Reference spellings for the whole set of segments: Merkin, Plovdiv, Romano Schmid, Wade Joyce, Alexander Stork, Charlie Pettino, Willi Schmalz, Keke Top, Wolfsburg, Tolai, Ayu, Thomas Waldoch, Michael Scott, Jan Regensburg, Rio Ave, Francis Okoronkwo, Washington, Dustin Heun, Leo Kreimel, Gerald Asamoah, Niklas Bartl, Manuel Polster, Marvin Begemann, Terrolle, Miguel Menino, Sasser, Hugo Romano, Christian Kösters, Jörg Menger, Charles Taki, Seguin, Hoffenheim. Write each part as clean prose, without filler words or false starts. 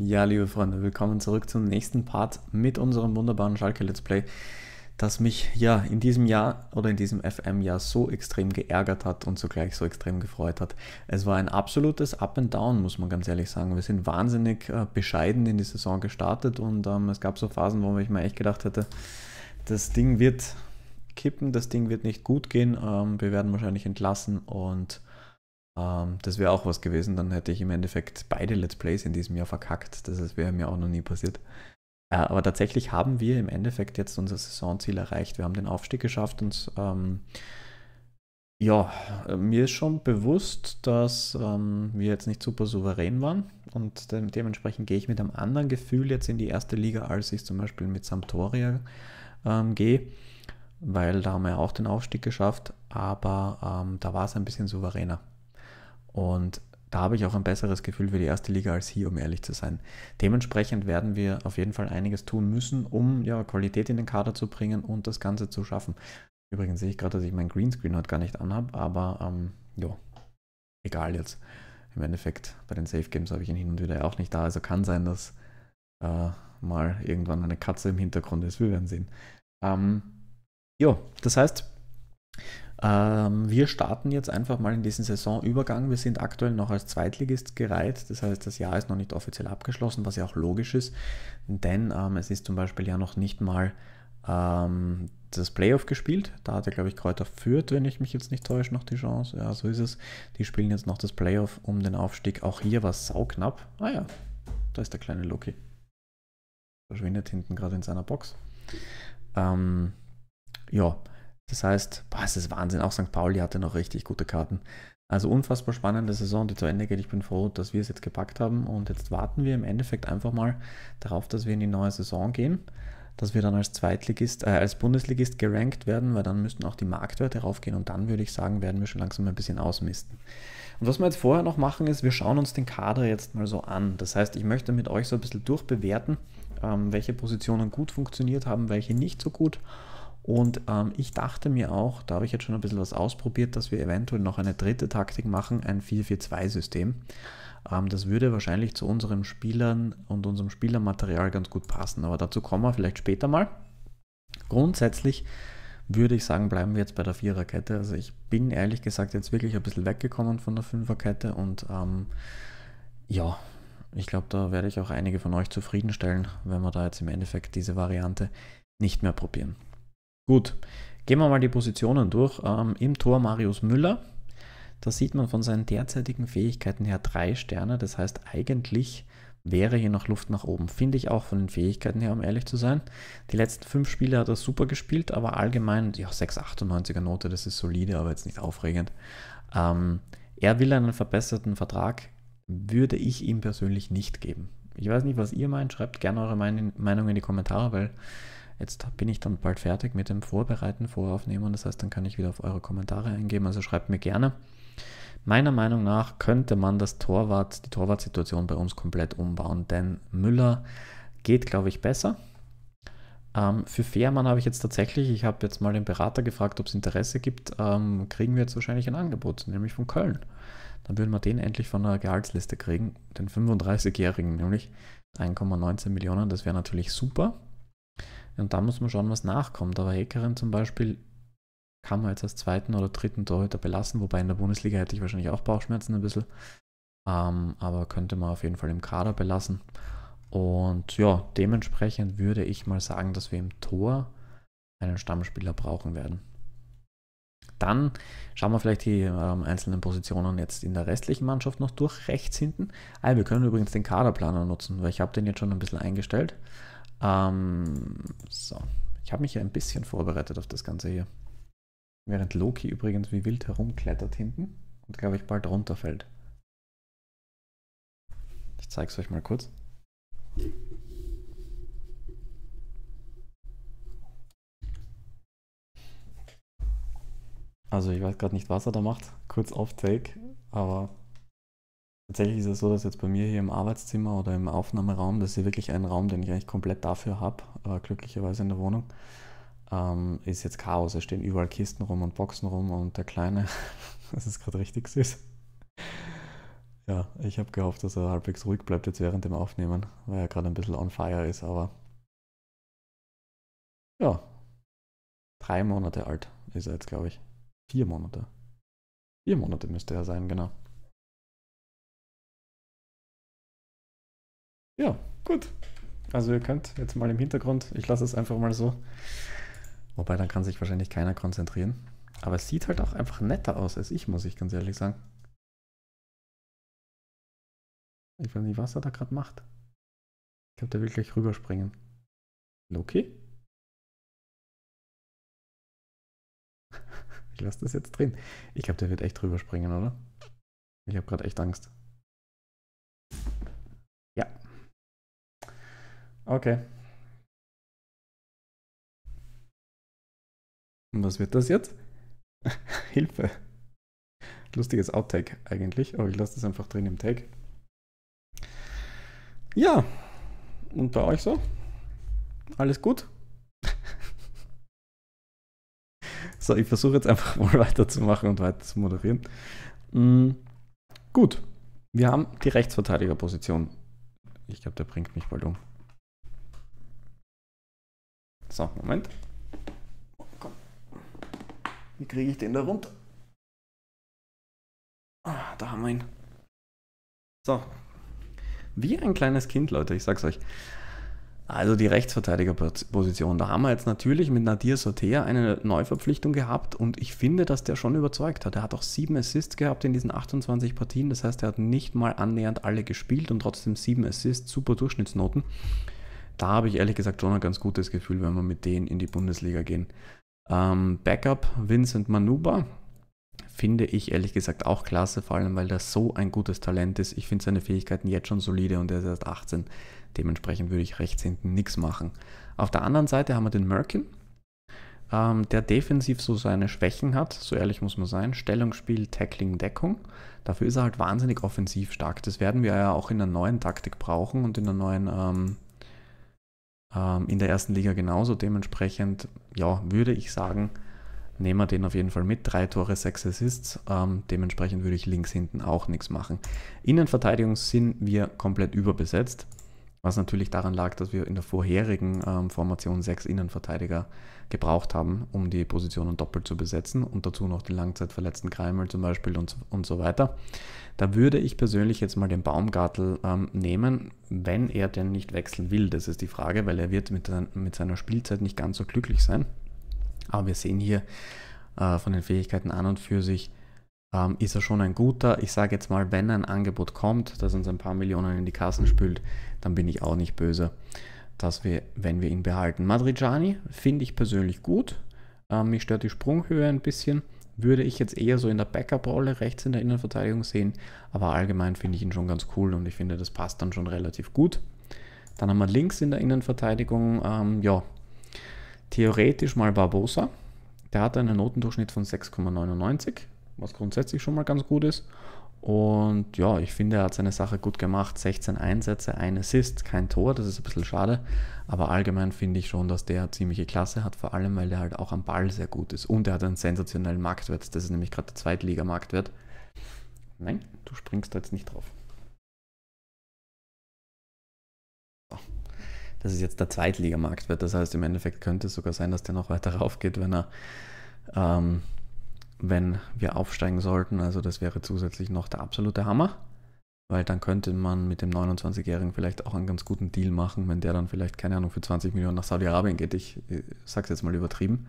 Ja, liebe Freunde, willkommen zurück zum nächsten Part mit unserem wunderbaren Schalke Let's Play, das mich ja in diesem Jahr oder in diesem FM-Jahr so extrem geärgert hat und zugleich so extrem gefreut hat. Es war ein absolutes Up and Down, muss man ganz ehrlich sagen. Wir sind wahnsinnig bescheiden in die Saison gestartet und es gab so Phasen, wo ich mir echt gedacht hätte, das Ding wird kippen, das Ding wird nicht gut gehen, wir werden wahrscheinlich entlassen und das wäre auch was gewesen, dann hätte ich im Endeffekt beide Let's Plays in diesem Jahr verkackt, das wäre mir auch noch nie passiert. Aber tatsächlich haben wir im Endeffekt jetzt unser Saisonziel erreicht, wir haben den Aufstieg geschafft und ja, mir ist schon bewusst, dass wir jetzt nicht super souverän waren und dementsprechend gehe ich mit einem anderen Gefühl jetzt in die erste Liga, als ich zum Beispiel mit Sampdoria gehe. Weil da haben wir ja auch den Aufstieg geschafft, aber da war es ein bisschen souveräner. Und da habe ich auch ein besseres Gefühl für die erste Liga als hier, um ehrlich zu sein. Dementsprechend werden wir auf jeden Fall einiges tun müssen, um ja, Qualität in den Kader zu bringen und das Ganze zu schaffen. Übrigens sehe ich gerade, dass ich mein Greenscreen heute gar nicht anhabe, aber ja, egal jetzt. Im Endeffekt, bei den Safe Games habe ich ihn hin und wieder auch nicht da, also kann sein, dass mal irgendwann eine Katze im Hintergrund ist, wir werden sehen. Jo, das heißt, wir starten jetzt einfach mal in diesen Saisonübergang. Wir sind aktuell noch als Zweitligist gereiht, das heißt, das Jahr ist noch nicht offiziell abgeschlossen, was ja auch logisch ist, denn es ist zum Beispiel ja noch nicht mal das Playoff gespielt. Da hat ja, glaube ich, Kräuter Fürth, wenn ich mich jetzt nicht täusche, noch die Chance. Ja, so ist es. Die spielen jetzt noch das Playoff um den Aufstieg. Auch hier war es sauknapp. Ah ja, da ist der kleine Loki. Verschwindet hinten gerade in seiner Box. Ja, das heißt, boah, es ist Wahnsinn, auch St. Pauli hatte noch richtig gute Karten. Also unfassbar spannende Saison, die zu Ende geht. Ich bin froh, dass wir es jetzt gepackt haben und jetzt warten wir im Endeffekt einfach mal darauf, dass wir in die neue Saison gehen, dass wir dann als Zweitligist, als Bundesligist gerankt werden, weil dann müssten auch die Marktwerte raufgehen und dann würde ich sagen, werden wir schon langsam ein bisschen ausmisten. Und was wir jetzt vorher noch machen ist, wir schauen uns den Kader jetzt mal so an. Das heißt, ich möchte mit euch so ein bisschen durchbewerten, welche Positionen gut funktioniert haben, welche nicht so gut. Und ich dachte mir auch, da habe ich jetzt schon ein bisschen was ausprobiert, dass wir eventuell noch eine dritte Taktik machen, ein 4-4-2-System. Das würde wahrscheinlich zu unseren Spielern und unserem Spielermaterial ganz gut passen, aber dazu kommen wir vielleicht später mal. Grundsätzlich würde ich sagen, bleiben wir jetzt bei der Viererkette. Also ich bin ehrlich gesagt jetzt wirklich ein bisschen weggekommen von der Fünferkette und ja, ich glaube, da werde ich auch einige von euch zufriedenstellen, wenn wir da jetzt im Endeffekt diese Variante nicht mehr probieren. Gut, gehen wir mal die Positionen durch. Im Tor Marius Müller. Da sieht man von seinen derzeitigen Fähigkeiten her 3 Sterne. Das heißt, eigentlich wäre hier noch Luft nach oben. Finde ich auch von den Fähigkeiten her, um ehrlich zu sein. Die letzten 5 Spiele hat er super gespielt, aber allgemein, ja, 6,98er Note, das ist solide, aber jetzt nicht aufregend. Er will einen verbesserten Vertrag, würde ich ihm persönlich nicht geben. Ich weiß nicht, was ihr meint. Schreibt gerne eure Meinung in die Kommentare, weil... Jetzt bin ich dann bald fertig mit dem Vorbereiten, Voraufnehmen, das heißt, dann kann ich wieder auf eure Kommentare eingehen, also schreibt mir gerne. Meiner Meinung nach könnte man das Torwart, die Torwartsituation bei uns komplett umbauen, denn Müller geht, glaube ich, besser. Für Fährmann habe ich jetzt tatsächlich, ich habe jetzt mal den Berater gefragt, ob es Interesse gibt, kriegen wir jetzt wahrscheinlich ein Angebot, nämlich von Köln. Dann würden wir den endlich von der Gehaltsliste kriegen, den 35-Jährigen, nämlich 1,19 Millionen, das wäre natürlich super. Und da muss man schauen, was nachkommt. Aber Häkerin zum Beispiel kann man jetzt als zweiten oder dritten Torhüter belassen, wobei in der Bundesliga hätte ich wahrscheinlich auch Bauchschmerzen ein bisschen. Aber könnte man auf jeden Fall im Kader belassen. Und ja, dementsprechend würde ich mal sagen, dass wir im Tor einen Stammspieler brauchen werden. Dann schauen wir vielleicht die einzelnen Positionen jetzt in der restlichen Mannschaft noch durch. Rechts hinten. Wir können übrigens den Kaderplaner nutzen, weil ich habe den jetzt schon ein bisschen eingestellt. So, ich habe mich ja ein bisschen vorbereitet auf das Ganze hier. Während Loki übrigens wie wild herumklettert hinten und, glaube ich, bald runterfällt. Ich zeige es euch mal kurz. Also ich weiß gerade nicht, was er da macht. Kurz off-take, aber... Tatsächlich ist es so, dass jetzt bei mir hier im Arbeitszimmer oder im Aufnahmeraum, das ist hier wirklich ein Raum, den ich eigentlich komplett dafür habe, glücklicherweise in der Wohnung, ist jetzt Chaos. Es stehen überall Kisten rum und Boxen rum und der Kleine, das ist gerade richtig süß. Ja, ich habe gehofft, dass er halbwegs ruhig bleibt jetzt während dem Aufnehmen, weil er gerade ein bisschen on fire ist, aber ja, 3 Monate alt ist er jetzt, glaube ich. 4 Monate. 4 Monate müsste er sein, genau. Ja, gut. Also ihr könnt jetzt mal im Hintergrund, ich lasse es einfach mal so. Wobei, dann kann sich wahrscheinlich keiner konzentrieren. Aber es sieht halt auch einfach netter aus als ich, muss ich ganz ehrlich sagen. Ich weiß nicht, was er da gerade macht. Ich glaube, der will gleich rüberspringen. Loki? Ich lasse das jetzt drin. Ich glaube, der wird echt rüberspringen, oder? Ich habe gerade echt Angst. Ja. Okay. Und was wird das jetzt? Hilfe. Lustiges Outtake eigentlich, aber ich lasse das einfach drin im Tag. Ja, und bei euch so? Alles gut? So, ich versuche jetzt einfach mal weiterzumachen und weiter zu moderieren. Gut, wir haben die Rechtsverteidigerposition. Ich glaube, der bringt mich bald um. So, Moment. Oh, komm. Wie kriege ich den da runter? Ah, da haben wir ihn. So. Wie ein kleines Kind, Leute, ich sag's euch. Also die Rechtsverteidigerposition, da haben wir jetzt natürlich mit Nadir Sothea eine Neuverpflichtung gehabt und ich finde, dass der schon überzeugt hat. Er hat auch 7 Assists gehabt in diesen 28 Partien, das heißt, er hat nicht mal annähernd alle gespielt und trotzdem 7 Assists, super Durchschnittsnoten. Da habe ich ehrlich gesagt schon ein ganz gutes Gefühl, wenn wir mit denen in die Bundesliga gehen. Backup Vincent Manuba. Finde ich ehrlich gesagt auch klasse, vor allem weil das so ein gutes Talent ist. Ich finde seine Fähigkeiten jetzt schon solide und er ist erst 18. Dementsprechend würde ich rechts hinten nichts machen. Auf der anderen Seite haben wir den Merkin, der defensiv so seine Schwächen hat, so ehrlich muss man sein. Stellungsspiel, Tackling, Deckung. Dafür ist er halt wahnsinnig offensiv stark. Das werden wir ja auch in der neuen Taktik brauchen und in der neuen in der ersten Liga genauso. Dementsprechend, ja, würde ich sagen, nehmen wir den auf jeden Fall mit. 3 Tore, 6 Assists. Dementsprechend würde ich links hinten auch nichts machen. Innenverteidigung sind wir komplett überbesetzt, was natürlich daran lag, dass wir in der vorherigen Formation 6 Innenverteidiger gebraucht haben, um die Positionen doppelt zu besetzen und dazu noch den langzeitverletzten Kreimel zum Beispiel und so weiter. Da würde ich persönlich jetzt mal den Baumgartl nehmen, wenn er denn nicht wechseln will. Das ist die Frage, weil er wird mit seiner Spielzeit nicht ganz so glücklich sein. Aber wir sehen hier von den Fähigkeiten an und für sich ist er schon ein guter. Ich sage jetzt mal, wenn ein Angebot kommt, das uns ein paar Millionen in die Kassen spült, dann bin ich auch nicht böse, dass wir, wenn wir ihn behalten. Madridjani finde ich persönlich gut. Mich stört die Sprunghöhe ein bisschen. Würde ich jetzt eher so in der Backup-Rolle rechts in der Innenverteidigung sehen. Aber allgemein finde ich ihn schon ganz cool und ich finde, das passt dann schon relativ gut. Dann haben wir links in der Innenverteidigung, ja, theoretisch mal Barbosa, der hat einen Notendurchschnitt von 6,99, was grundsätzlich schon mal ganz gut ist. Und ja, ich finde, er hat seine Sache gut gemacht. 16 Einsätze, 1 Assist, kein Tor, das ist ein bisschen schade. Aber allgemein finde ich schon, dass der ziemliche Klasse hat, vor allem, weil der halt auch am Ball sehr gut ist. Und er hat einen sensationellen Marktwert, das ist nämlich gerade der Zweitliga-Marktwert. Nein, du springst da jetzt nicht drauf. Das ist jetzt der Zweitligamarktwert, das heißt im Endeffekt könnte es sogar sein, dass der noch weiter rauf geht, wenn wir aufsteigen sollten. Also das wäre zusätzlich noch der absolute Hammer, weil dann könnte man mit dem 29-Jährigen vielleicht auch einen ganz guten Deal machen, wenn der dann vielleicht, keine Ahnung, für 20 Millionen nach Saudi-Arabien geht. Ich sag's jetzt mal übertrieben.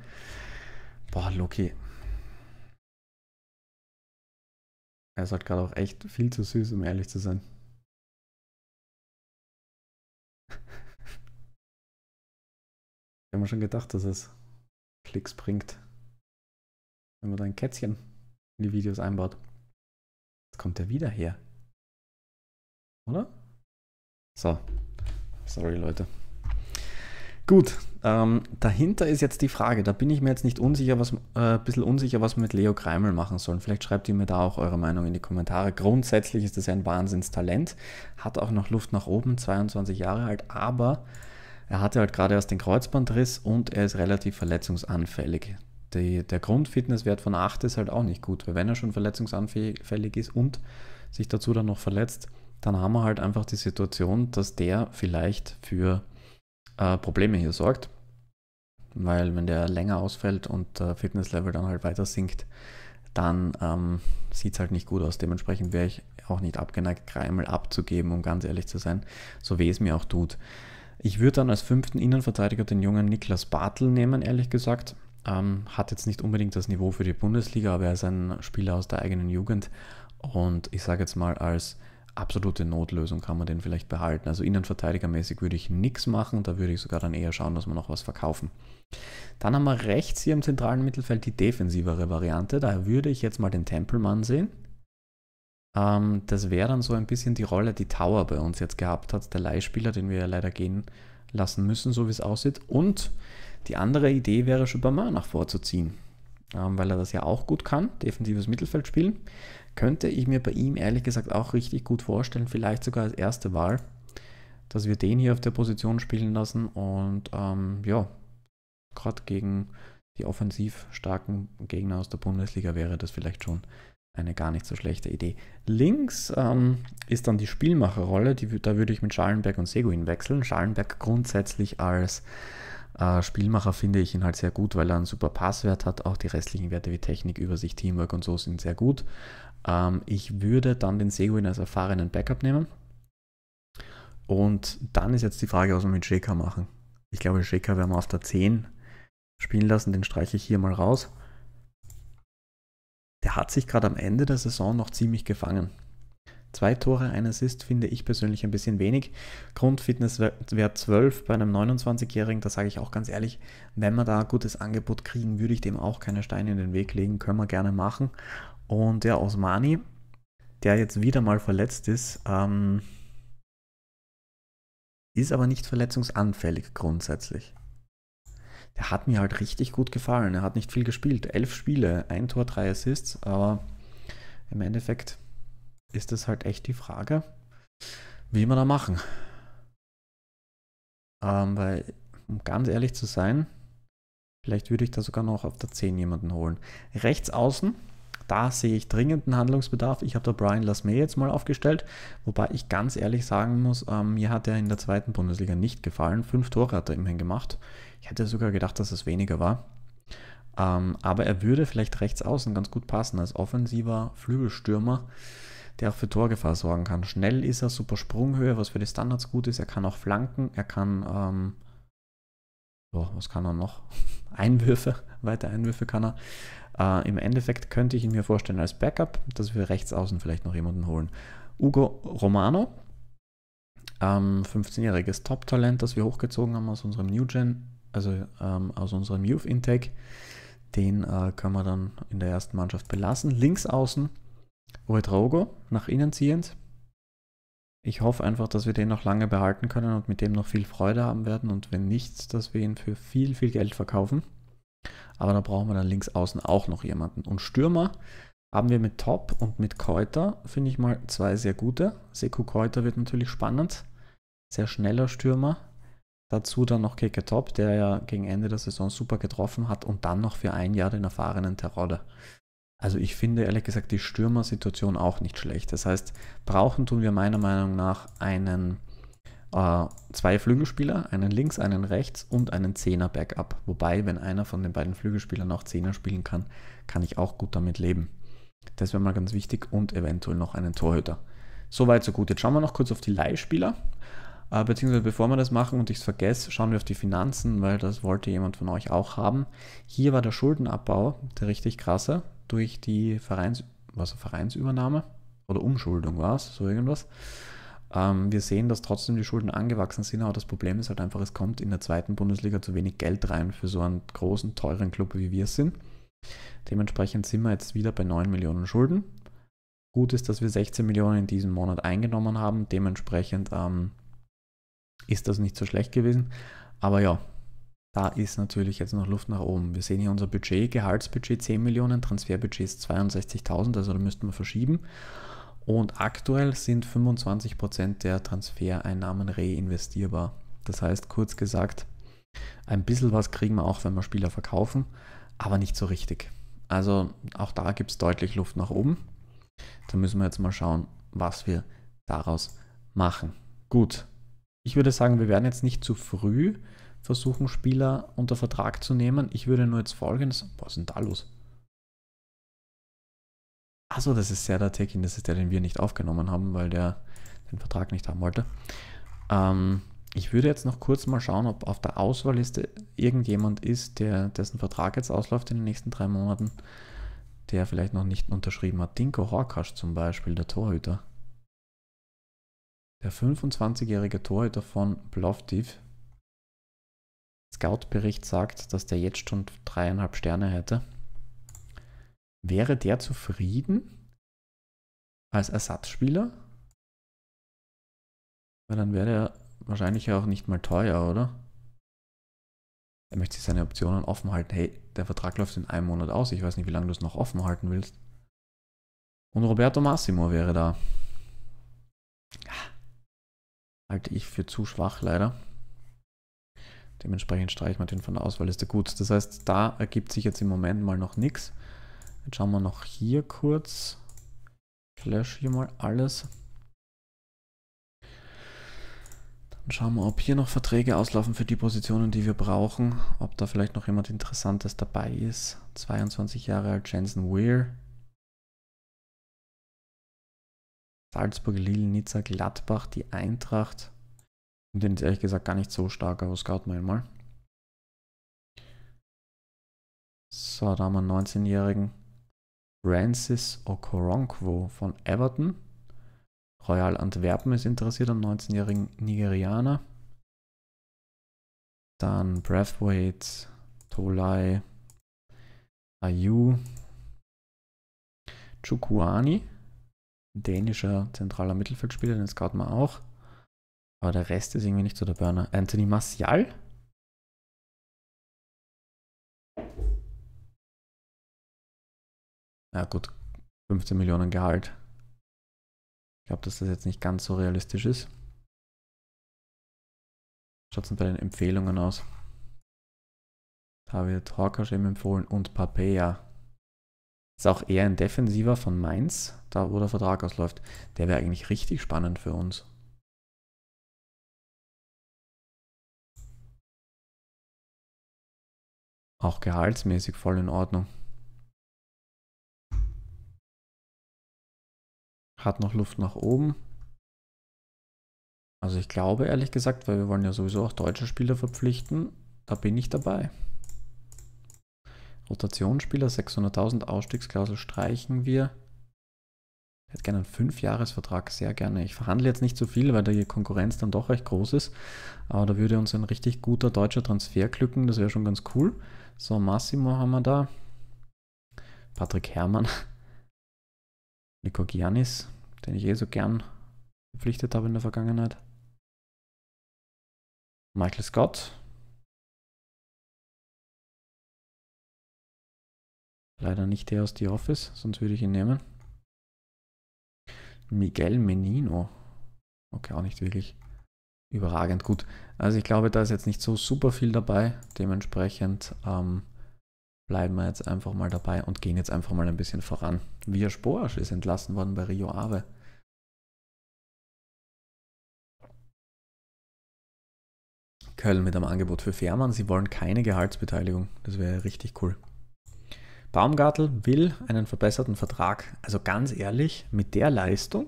Boah, Loki. Er ist halt gerade auch echt viel zu süß, um ehrlich zu sein. Ich habe mir schon gedacht, dass es Klicks bringt, wenn man da ein Kätzchen in die Videos einbaut. Jetzt kommt er wieder her. Oder? So. Sorry, Leute. Gut, dahinter ist jetzt die Frage, da bin ich mir jetzt nicht unsicher, was wir mit Leo Kreimel machen sollen. Vielleicht schreibt ihr mir da auch eure Meinung in die Kommentare. Grundsätzlich ist das ja ein Wahnsinnstalent, hat auch noch Luft nach oben, 22 Jahre alt, aber er hatte halt gerade erst den Kreuzbandriss und er ist relativ verletzungsanfällig. Der Grundfitnesswert von 8 ist halt auch nicht gut, weil wenn er schon verletzungsanfällig ist und sich dazu dann noch verletzt, dann haben wir halt einfach die Situation, dass der vielleicht für Probleme hier sorgt. Weil wenn der länger ausfällt und Fitnesslevel dann halt weiter sinkt, dann sieht es halt nicht gut aus. Dementsprechend wäre ich auch nicht abgeneigt, Kreimel abzugeben, um ganz ehrlich zu sein, so wie es mir auch tut. Ich würde dann als fünften Innenverteidiger den jungen Niklas Bartl nehmen, ehrlich gesagt. Hat jetzt nicht unbedingt das Niveau für die Bundesliga, aber er ist ein Spieler aus der eigenen Jugend. Und ich sage jetzt mal, als absolute Notlösung kann man den vielleicht behalten. Also innenverteidigermäßig würde ich nichts machen, da würde ich sogar dann eher schauen, dass wir noch was verkaufen. Dann haben wir rechts hier im zentralen Mittelfeld die defensivere Variante. Daher würde ich jetzt mal den Tempelmann sehen. Das wäre dann so ein bisschen die Rolle, die Tower bei uns jetzt gehabt hat, der Leihspieler, den wir ja leider gehen lassen müssen, so wie es aussieht. Und die andere Idee wäre, Schubermann nach vorzuziehen, weil er das ja auch gut kann, defensives Mittelfeld spielen. Könnte ich mir bei ihm ehrlich gesagt auch richtig gut vorstellen, vielleicht sogar als erste Wahl, dass wir den hier auf der Position spielen lassen und ja, gerade gegen die offensiv starken Gegner aus der Bundesliga wäre das vielleicht schon eine gar nicht so schlechte Idee. Links ist dann die Spielmacherrolle, da würde ich mit Schallenberg und Seguin wechseln. Schallenberg grundsätzlich als Spielmacher finde ich ihn halt sehr gut, weil er einen super Passwert hat. Auch die restlichen Werte wie Technik, Übersicht, Teamwork und so sind sehr gut. Ich würde dann den Seguin als erfahrenen Backup nehmen. Und dann ist jetzt die Frage, was wir mit Sheikah machen. Ich glaube, Sheikah werden wir auf der 10 spielen lassen. Den streiche ich hier mal raus. Der hat sich gerade am Ende der Saison noch ziemlich gefangen. 2 Tore, 1 Assist finde ich persönlich ein bisschen wenig. Grundfitnesswert 12 bei einem 29-Jährigen, da sage ich auch ganz ehrlich, wenn wir da ein gutes Angebot kriegen, würde ich dem auch keine Steine in den Weg legen, können wir gerne machen. Und der Osmani, der jetzt wieder mal verletzt ist aber nicht verletzungsanfällig grundsätzlich. Der hat mir halt richtig gut gefallen. Er hat nicht viel gespielt. 11 Spiele, 1 Tor, 3 Assists. Aber im Endeffekt ist das halt echt die Frage, wie wir da machen. Weil, um ganz ehrlich zu sein, vielleicht würde ich da sogar noch auf der 10 jemanden holen. Rechts außen, da sehe ich dringenden Handlungsbedarf. Ich habe da Brian Lasme jetzt mal aufgestellt, wobei ich ganz ehrlich sagen muss, mir hat er in der zweiten Bundesliga nicht gefallen. 5 Tore hat er immerhin gemacht. Ich hätte sogar gedacht, dass es weniger war. Aber er würde vielleicht rechts außen ganz gut passen als offensiver Flügelstürmer, der auch für Torgefahr sorgen kann. Schnell ist er, super Sprunghöhe, was für die Standards gut ist. Er kann auch flanken, er kann, was kann er noch? Einwürfe, weite Einwürfe kann er. Im Endeffekt könnte ich ihn mir vorstellen als Backup, dass wir rechts außen vielleicht noch jemanden holen. Hugo Romano, 15-jähriges Top-Talent, das wir hochgezogen haben aus unserem New-Gen, also aus unserem Youth-Intake. Den können wir dann in der ersten Mannschaft belassen. Links außen Uwe Drogo, nach innen ziehend. Ich hoffe einfach, dass wir den noch lange behalten können und mit dem noch viel Freude haben werden. Und wenn nicht, dass wir ihn für viel, viel Geld verkaufen. Aber da brauchen wir dann links außen auch noch jemanden. Und Stürmer haben wir mit Top und mit Kräuter, finde ich mal, 2 sehr gute. Seku Kräuter wird natürlich spannend. Sehr schneller Stürmer. Dazu dann noch Keke Top, der ja gegen Ende der Saison super getroffen hat. Und dann noch für 1 Jahr den erfahrenen Terrolle. Also ich finde ehrlich gesagt die Stürmersituation auch nicht schlecht. Das heißt, brauchen tun wir meiner Meinung nach einen 2 Flügelspieler, einen links, einen rechts und einen 10er-Backup. Wobei, wenn einer von den beiden Flügelspielern auch 10er spielen kann, kann ich auch gut damit leben. Das wäre mal ganz wichtig und eventuell noch einen Torhüter. Soweit, so gut. Jetzt schauen wir noch kurz auf die Leihspieler. Beziehungsweise bevor wir das machen und ich es vergesse, schauen wir auf die Finanzen, weil das wollte jemand von euch auch haben. Hier war der Schuldenabbau der richtig krasse. Durch die Vereinsübernahme oder Umschuldung war es, so irgendwas. Wir sehen, dass trotzdem die Schulden angewachsen sind, aber das Problem ist halt einfach, es kommt in der zweiten Bundesliga zu wenig Geld rein für so einen großen, teuren Club, wie wir es sind. Dementsprechend sind wir jetzt wieder bei 9 Millionen Schulden. Gut ist, dass wir 16 Millionen in diesem Monat eingenommen haben, dementsprechend ist das nicht so schlecht gewesen, aber ja. Da ist natürlich jetzt noch Luft nach oben. Wir sehen hier unser Budget, Gehaltsbudget 10 Millionen, Transferbudget ist 62.000, also da müssten wir verschieben. Und aktuell sind 25% der Transfereinnahmen reinvestierbar. Das heißt, kurz gesagt, ein bisschen was kriegen wir auch, wenn wir Spieler verkaufen, aber nicht so richtig. Also auch da gibt es deutlich Luft nach oben. Da müssen wir jetzt mal schauen, was wir daraus machen. Gut, ich würde sagen, wir werden jetzt nicht zu früh versuchen, Spieler unter Vertrag zu nehmen. Ich würde nur jetzt Folgendes... Was ist denn da los? Achso, das ist Serdatekin, das ist der, den wir nicht aufgenommen haben, weil der den Vertrag nicht haben wollte. Ich würde jetzt noch kurz mal schauen, ob auf der Auswahlliste irgendjemand ist, dessen Vertrag jetzt ausläuft in den nächsten 3 Monaten, der vielleicht noch nicht unterschrieben hat. Dinko Horkasch zum Beispiel, der Torhüter. Der 25-jährige Torhüter von Plovdiv. Scout-Bericht sagt, dass der jetzt schon 3,5 Sterne hätte. Wäre der zufrieden als Ersatzspieler? Weil dann wäre der wahrscheinlich ja auch nicht mal teuer, oder? Er möchte sich seine Optionen offen halten. Hey, der Vertrag läuft in einem Monat aus. Ich weiß nicht, wie lange du es noch offen halten willst. Und Roberto Massimo wäre da. Halte ich für zu schwach, leider. Dementsprechend streicht man den von der Auswahlliste. Gut, das heißt, da ergibt sich jetzt im Moment mal noch nichts. Jetzt schauen wir noch hier kurz. Ich lösche hier mal alles. Dann schauen wir, ob hier noch Verträge auslaufen für die Positionen, die wir brauchen. Ob da vielleicht noch jemand Interessantes dabei ist. 22 Jahre alt, Jensen Wehr. Salzburg, Lille, Nizza, Gladbach, die Eintracht. Und den ist ehrlich gesagt gar nicht so stark, aber scouten wir ihn mal. So, da haben wir einen 19-jährigen Francis Okoronkwo von Everton. Royal Antwerpen ist interessiert am 19-jährigen Nigerianer. Dann Brathwaite, Tolai, Ayu, Chukwuani, dänischer zentraler Mittelfeldspieler, den scouten wir auch. Aber der Rest ist irgendwie nicht so der Burner. Anthony Martial? Ja gut, 15 Millionen Gehalt. Ich glaube, dass das jetzt nicht ganz so realistisch ist. Schaut es denn bei den Empfehlungen aus? Da wird Horkasch eben empfohlen und Papea. Ist auch eher ein Defensiver von Mainz, da wo der Vertrag ausläuft. Der wäre eigentlich richtig spannend für uns. Auch gehaltsmäßig voll in Ordnung. Hat noch Luft nach oben. Also ich glaube ehrlich gesagt, weil wir wollen ja sowieso auch deutsche Spieler verpflichten, da bin ich dabei. Rotationsspieler, 600.000, Ausstiegsklausel streichen wir. Ich hätte gerne einen 5-Jahres-Vertrag, sehr gerne. Ich verhandle jetzt nicht so viel, weil die Konkurrenz dann doch recht groß ist. Aber da würde uns ein richtig guter deutscher Transfer glücken, das wäre schon ganz cool. So, Massimo haben wir da. Patrick Herrmann. Nico Giannis, den ich eh so gern verpflichtet habe in der Vergangenheit. Michael Scott. Leider nicht der aus The Office, sonst würde ich ihn nehmen. Miguel Menino. Okay, auch nicht wirklich überragend gut. Also ich glaube, da ist jetzt nicht so super viel dabei. Dementsprechend bleiben wir jetzt einfach mal dabei und gehen jetzt einfach mal ein bisschen voran. Via Spoasch ist entlassen worden bei Rio Ave. Köln mit einem Angebot für Fährmann. Sie wollen keine Gehaltsbeteiligung. Das wäre richtig cool. Baumgartl will einen verbesserten Vertrag. Also ganz ehrlich, mit der Leistung,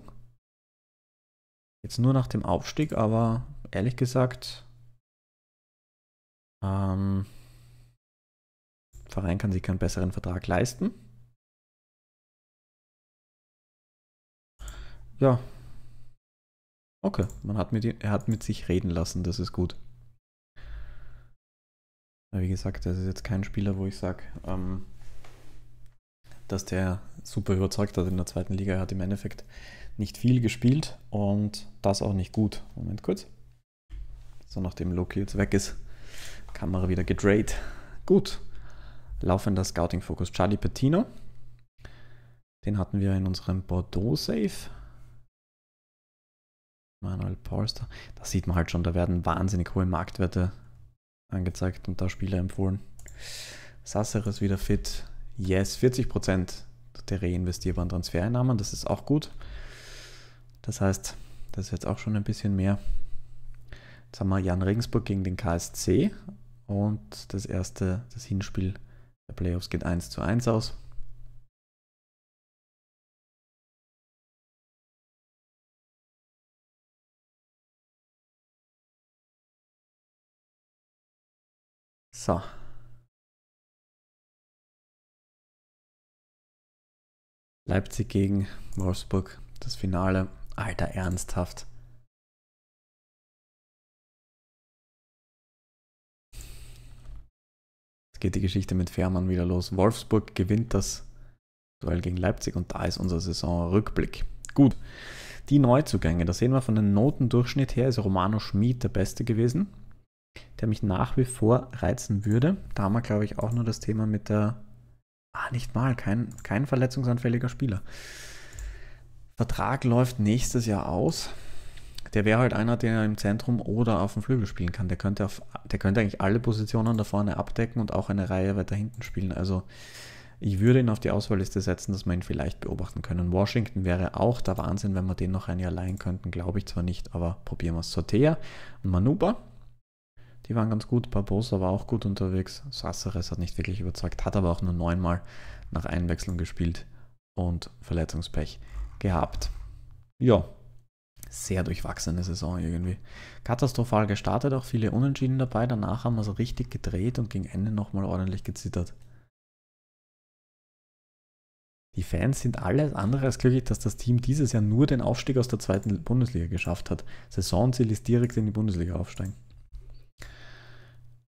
jetzt nur nach dem Aufstieg, aber ehrlich gesagt, Verein kann sich keinen besseren Vertrag leisten. Ja, okay, er hat mit sich reden lassen, das ist gut. Wie gesagt, das ist jetzt kein Spieler, wo ich sage, dass der super überzeugt hat in der zweiten Liga. Er hat im Endeffekt nicht viel gespielt und das auch nicht gut. Moment kurz. So, nachdem Loki jetzt weg ist, Kamera wieder gedreht. Gut. Laufender Scouting-Fokus. Charlie Pettino. Den hatten wir in unserem Bordeaux-Safe. Manuel Polster. Da sieht man halt schon, da werden wahnsinnig hohe Marktwerte angezeigt und da Spieler empfohlen. Sasser ist wieder fit. Yes, 40% der reinvestierbaren Transfereinnahmen, das ist auch gut. Das heißt, das ist jetzt auch schon ein bisschen mehr. Jetzt haben wir Jan Regensburg gegen den KSC und das erste, das Hinspiel der Playoffs geht 1:1 aus. So. Leipzig gegen Wolfsburg, das Finale. Alter, ernsthaft. Jetzt geht die Geschichte mit Fährmann wieder los. Wolfsburg gewinnt das Duell gegen Leipzig und da ist unser Saisonrückblick. Gut, die Neuzugänge, da sehen wir von den Notendurchschnitt her, ist Romano Schmid der Beste gewesen, der mich nach wie vor reizen würde. Da haben wir, glaube ich, auch nur das Thema mit der... Ah, nicht mal, kein verletzungsanfälliger Spieler. Vertrag läuft nächstes Jahr aus. Der wäre halt einer, der im Zentrum oder auf dem Flügel spielen kann. Der könnte eigentlich alle Positionen da vorne abdecken und auch eine Reihe weiter hinten spielen. Also ich würde ihn auf die Auswahlliste setzen, dass wir ihn vielleicht beobachten können. Washington wäre auch der Wahnsinn, wenn wir den noch ein Jahr leihen könnten. Glaube ich zwar nicht, aber probieren wir es. Sothea und Manuba. Die waren ganz gut, Barbosa war auch gut unterwegs, Sasseres hat nicht wirklich überzeugt, hat aber auch nur 9-mal nach Einwechslung gespielt und Verletzungspech gehabt. Ja, sehr durchwachsene Saison irgendwie. Katastrophal gestartet, auch viele Unentschieden dabei, danach haben wir so richtig gedreht und gegen Ende nochmal ordentlich gezittert. Die Fans sind alles andere als glücklich, dass das Team dieses Jahr nur den Aufstieg aus der zweiten Bundesliga geschafft hat. Saisonziel ist direkt in die Bundesliga aufsteigen.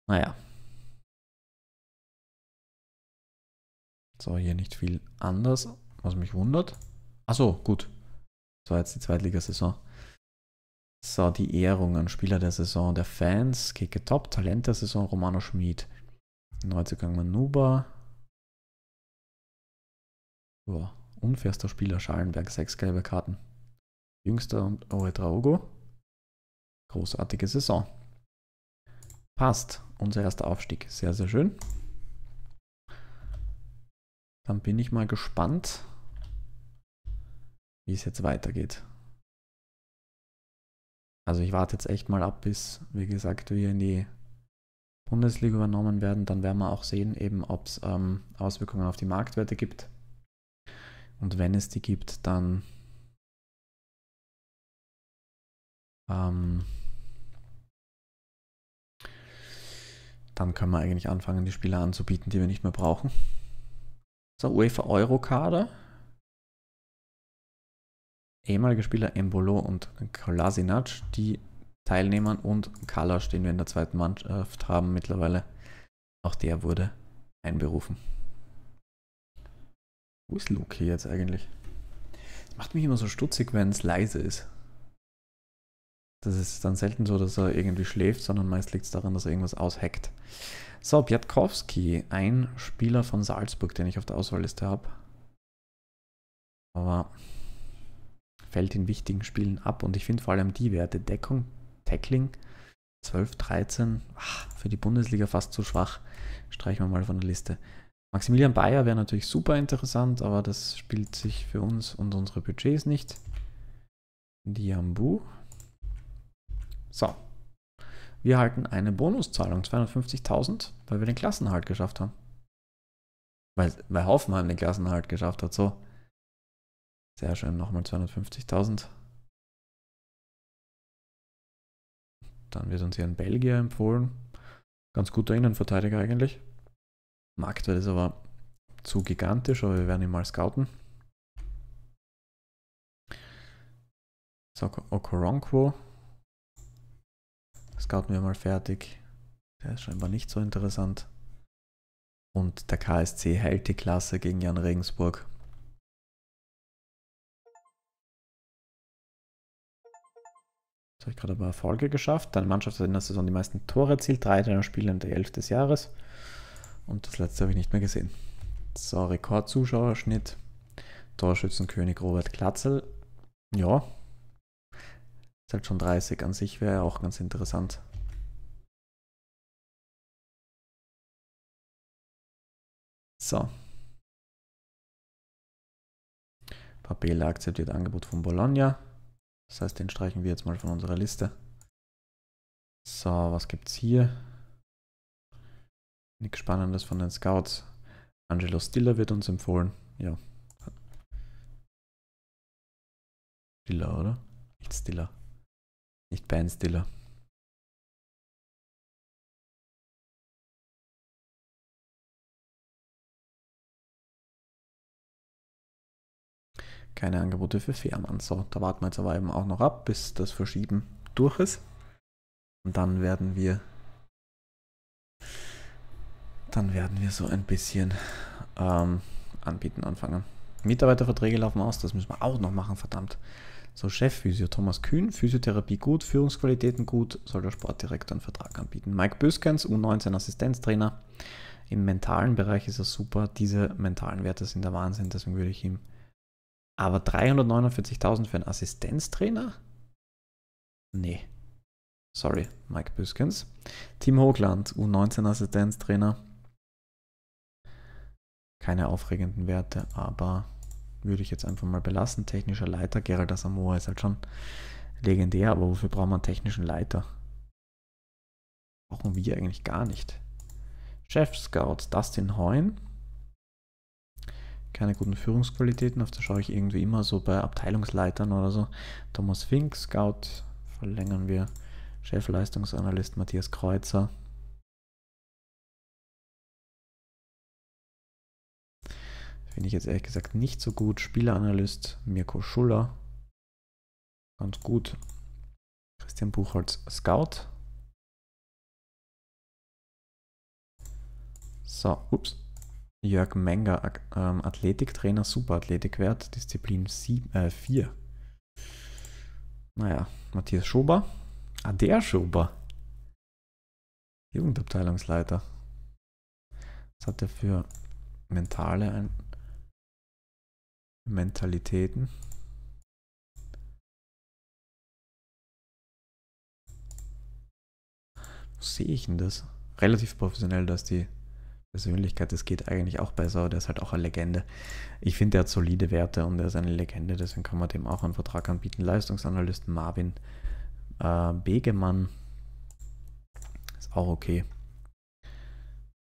Naja. So, hier nicht viel anders, was mich wundert. Achso, gut. Das war jetzt die Zweitligasaison. So, die Ehrungen. Spieler der Saison der Fans. Keke Top, Talent der Saison Romano Schmid. Neuzugang Manuba. Oh, unfairster Spieler Schallenberg, 6 gelbe Karten. Jüngster und Uwe Drogo. Großartige Saison. Passt. Unser erster Aufstieg. Sehr, sehr schön. Dann bin ich mal gespannt, wie es jetzt weitergeht. Also ich warte jetzt echt mal ab, bis, wie gesagt, wir in die Bundesliga übernommen werden. Dann werden wir auch sehen, eben ob es Auswirkungen auf die Marktwerte gibt. Und wenn es die gibt, dann... Dann können wir eigentlich anfangen, die Spieler anzubieten, die wir nicht mehr brauchen. So, UEFA-Euro-Kader. Ehemalige Spieler Embolo und Kolasinac, die Teilnehmern, und Kalasch, den wir in der zweiten Mannschaft haben mittlerweile. Auch der wurde einberufen. Wo ist Luke hier jetzt eigentlich? Das macht mich immer so stutzig, wenn es leise ist. Das ist dann selten so, dass er irgendwie schläft, sondern meist liegt es daran, dass er irgendwas aushackt. So, Piatkowski, ein Spieler von Salzburg, den ich auf der Auswahlliste habe. Aber fällt in wichtigen Spielen ab und ich finde vor allem die Werte, Deckung, Tackling, 12, 13, ach, für die Bundesliga fast zu schwach, streichen wir mal von der Liste. Maximilian Bayer wäre natürlich super interessant, aber das spielt sich für uns und unsere Budgets nicht. Diambu. So, wir erhalten eine Bonuszahlung, 250.000, weil wir den Klassenerhalt geschafft haben. Weil Hoffenheim den Klassenerhalt geschafft hat, so. Sehr schön, nochmal 250.000. Dann wird uns hier ein Belgier empfohlen. Ganz guter Innenverteidiger eigentlich. Marktwert ist aber zu gigantisch, aber wir werden ihn mal scouten. So, Okoronkwo. Scouten wir mal fertig. Der ist scheinbar nicht so interessant. Und der KSC hält die Klasse gegen Jan Regensburg. Jetzt habe ich gerade aber Erfolge geschafft. Deine Mannschaft hat in der Saison die meisten Tore erzielt. 3 deiner Spiele in der 11. des Jahres. Und das letzte habe ich nicht mehr gesehen. So, Rekordzuschauerschnitt. Torschützenkönig Robert Glatzel. Ja. Ist halt schon 30, an sich wäre ja auch ganz interessant. So. Papela akzeptiert Angebot von Bologna. Das heißt, den streichen wir jetzt mal von unserer Liste. So, was gibt's hier? Nichts Spannendes von den Scouts. Angelo Stiller wird uns empfohlen. Ja. Stiller, oder? Nicht Stiller. Nicht Ben Stiller. Keine Angebote für Fährmann. So, da warten wir jetzt aber eben auch noch ab, bis das Verschieben durch ist. Und dann werden wir so ein bisschen anbieten anfangen. Mitarbeiterverträge laufen aus, das müssen wir auch noch machen, verdammt. So, Chefphysio Thomas Kühn, Physiotherapie gut, Führungsqualitäten gut, soll der Sportdirektor einen Vertrag anbieten. Mike Büskens, U19 Assistenztrainer. Im mentalen Bereich ist er super, diese mentalen Werte sind der Wahnsinn, deswegen würde ich ihm... Aber 349.000 für einen Assistenztrainer? Nee. Sorry, Mike Büskens. Team Hoogland, U19 Assistenztrainer. Keine aufregenden Werte, aber würde ich jetzt einfach mal belassen. Technischer Leiter, Gerald Asamoah ist halt schon legendär, aber wofür braucht man einen technischen Leiter? Brauchen wir eigentlich gar nicht. Chef Scout, Dustin Heun. Keine guten Führungsqualitäten, auf das schaue ich irgendwie immer so bei Abteilungsleitern oder so. Thomas Fink, Scout, verlängern wir. Chefleistungsanalyst Matthias Kreuzer. Finde ich jetzt ehrlich gesagt nicht so gut. Spieleranalyst Mirko Schuller. Ganz gut. Christian Buchholz, Scout. So, ups. Jörg Menger, Athletiktrainer, Superathletik-Wert, Disziplin 4. Naja, Matthias Schober. Ah, der Schober. Jugendabteilungsleiter. Was hat er für mentale Mentalitäten? Wo sehe ich denn das? Relativ professionell, dass die Persönlichkeit, das geht eigentlich auch besser, der ist halt auch eine Legende. Ich finde, der hat solide Werte und er ist eine Legende, deswegen kann man dem auch einen Vertrag anbieten. Leistungsanalyst Marvin Begemann ist auch okay.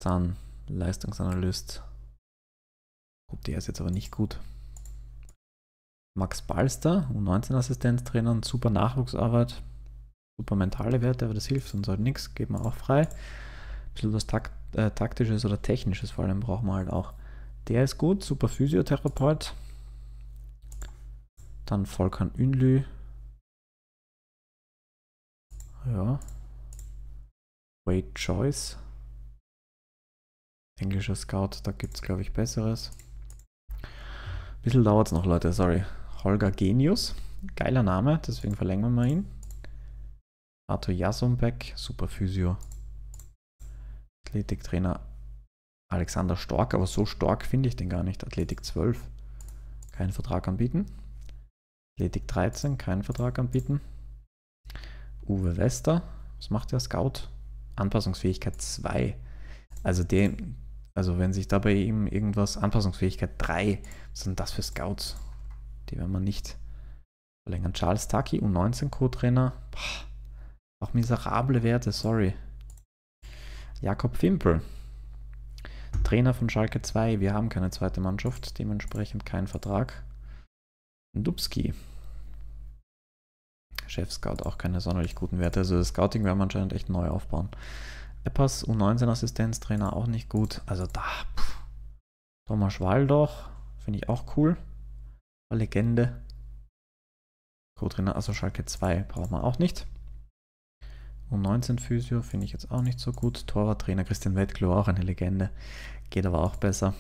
Dann Leistungsanalyst, der ist jetzt aber nicht gut. Max Balster, U19 Assistenztrainer und super Nachwuchsarbeit, super mentale Werte, aber das hilft uns halt nichts, geben wir auch frei. Bisschen was Taktisches oder Technisches vor allem brauchen wir halt auch. Der ist gut, super Physiotherapeut. Dann Volkan Ünlü. Ja. Wade Joyce. Englischer Scout, da gibt es glaube ich Besseres. Bisschen dauert es noch, Leute, sorry. Holger Genius, geiler Name, deswegen verlängern wir ihn. Arthur Jasumbeck, super Physio. Athletiktrainer Alexander Stork, aber so stark finde ich den gar nicht. Athletik 12, keinen Vertrag anbieten. Athletik 13, keinen Vertrag anbieten. Uwe Wester, was macht der Scout? Anpassungsfähigkeit 2. Also wenn sich dabei eben irgendwas... Anpassungsfähigkeit 3, was sind das für Scouts? Die werden wir nicht verlängern. Charles Taki, U19 Co-Trainer. Auch miserable Werte, sorry. Jakob Wimpel, Trainer von Schalke 2. Wir haben keine zweite Mannschaft, dementsprechend kein Vertrag. Dubski, Chef-Scout, auch keine sonderlich guten Werte. Also das Scouting werden wir anscheinend echt neu aufbauen. Eppers, U19-Assistenztrainer, auch nicht gut. Also da, Thomas Waldoch, finde ich auch cool. Legende. Co-Trainer, also Schalke 2 braucht man auch nicht. U19 Physio finde ich jetzt auch nicht so gut. Torwarttrainer Christian Wettklo, auch eine Legende. Geht aber auch besser.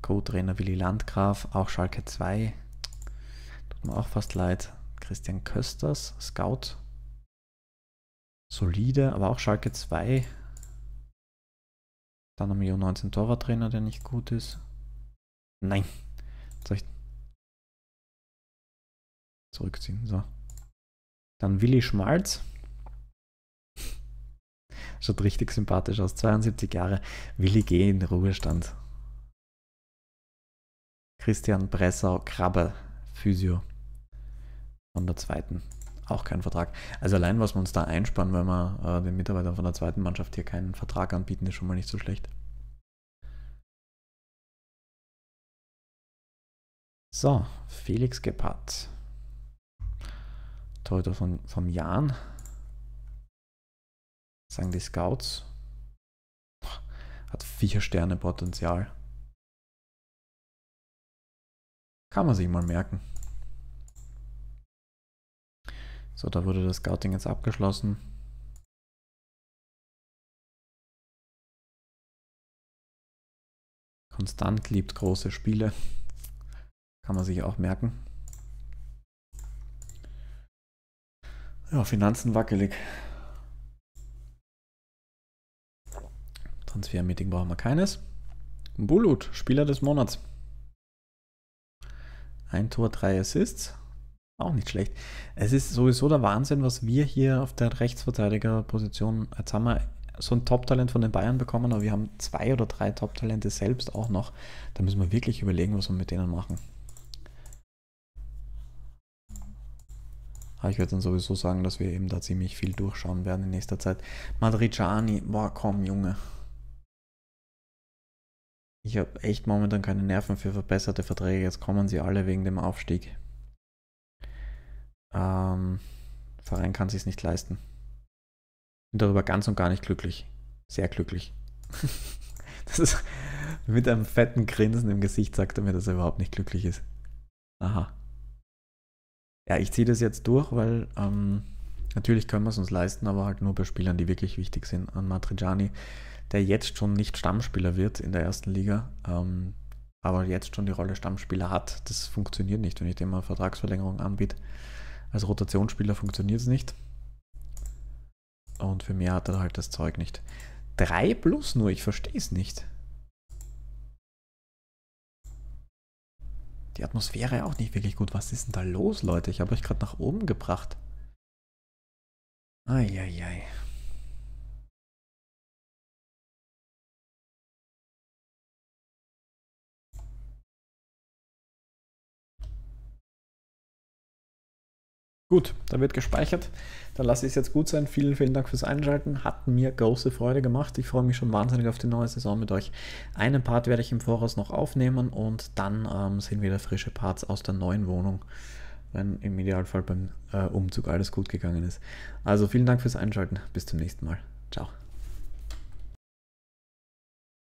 Co-Trainer Willi Landgraf, auch Schalke 2. Tut mir auch fast leid. Christian Kösters, Scout. Solide, aber auch Schalke 2. Dann haben wir U19 Torwarttrainer, der nicht gut ist. Nein. Soll ich zurückziehen? So. Dann Willi Schmalz. Schaut richtig sympathisch aus. 72 Jahre. Willi G. in Ruhestand. Christian Bressau Krabbe, Physio. von der zweiten auch keinen Vertrag. Also allein, was wir uns da einsparen, wenn wir den Mitarbeitern von der zweiten Mannschaft hier keinen Vertrag anbieten, ist schon mal nicht so schlecht. So, Felix Gebhardt. Torhüter vom Jahn. Sagen die Scouts. Hat 4 Sterne Potenzial. Kann man sich mal merken. So, da wurde das Scouting jetzt abgeschlossen. Konstant liebt große Spiele. Kann man sich auch merken. Ja, Finanzen wackelig. Transfermeeting brauchen wir keines. Bulut, Spieler des Monats. 1 Tor, 3 Assists. Auch nicht schlecht. Es ist sowieso der Wahnsinn, was wir hier auf der Rechtsverteidigerposition, jetzt haben wir so ein Top-Talent von den Bayern bekommen, aber wir haben 2 oder 3 Top-Talente selbst auch noch. Da müssen wir wirklich überlegen, was wir mit denen machen. Ich würde dann sowieso sagen, dass wir eben da ziemlich viel durchschauen werden in nächster Zeit. Madridjani, boah komm Junge. Ich habe echt momentan keine Nerven für verbesserte Verträge, jetzt kommen sie alle wegen dem Aufstieg. Verein kann sich's nicht leisten. Bin darüber ganz und gar nicht glücklich. Sehr glücklich. Das ist mit einem fetten Grinsen im Gesicht sagt er mir, dass er überhaupt nicht glücklich ist. Aha. Ja, ich ziehe das jetzt durch, weil natürlich können wir es uns leisten, aber halt nur bei Spielern, die wirklich wichtig sind. An Madridjani, der jetzt schon nicht Stammspieler wird in der ersten Liga, aber jetzt schon die Rolle Stammspieler hat, das funktioniert nicht, wenn ich dem mal Vertragsverlängerung anbiete. Als Rotationsspieler funktioniert es nicht. Und für mehr hat er halt das Zeug nicht. 3+ nur, ich verstehe es nicht. Die Atmosphäre auch nicht wirklich gut. Was ist denn da los, Leute? Ich habe euch gerade nach oben gebracht. Eieiei. Gut, da wird gespeichert. Dann lasse ich es jetzt gut sein. Vielen, vielen Dank fürs Einschalten. Hat mir große Freude gemacht. Ich freue mich schon wahnsinnig auf die neue Saison mit euch. Einen Part werde ich im Voraus noch aufnehmen und dann sind wieder frische Parts aus der neuen Wohnung, wenn im Idealfall beim Umzug alles gut gegangen ist. Also vielen Dank fürs Einschalten. Bis zum nächsten Mal. Ciao.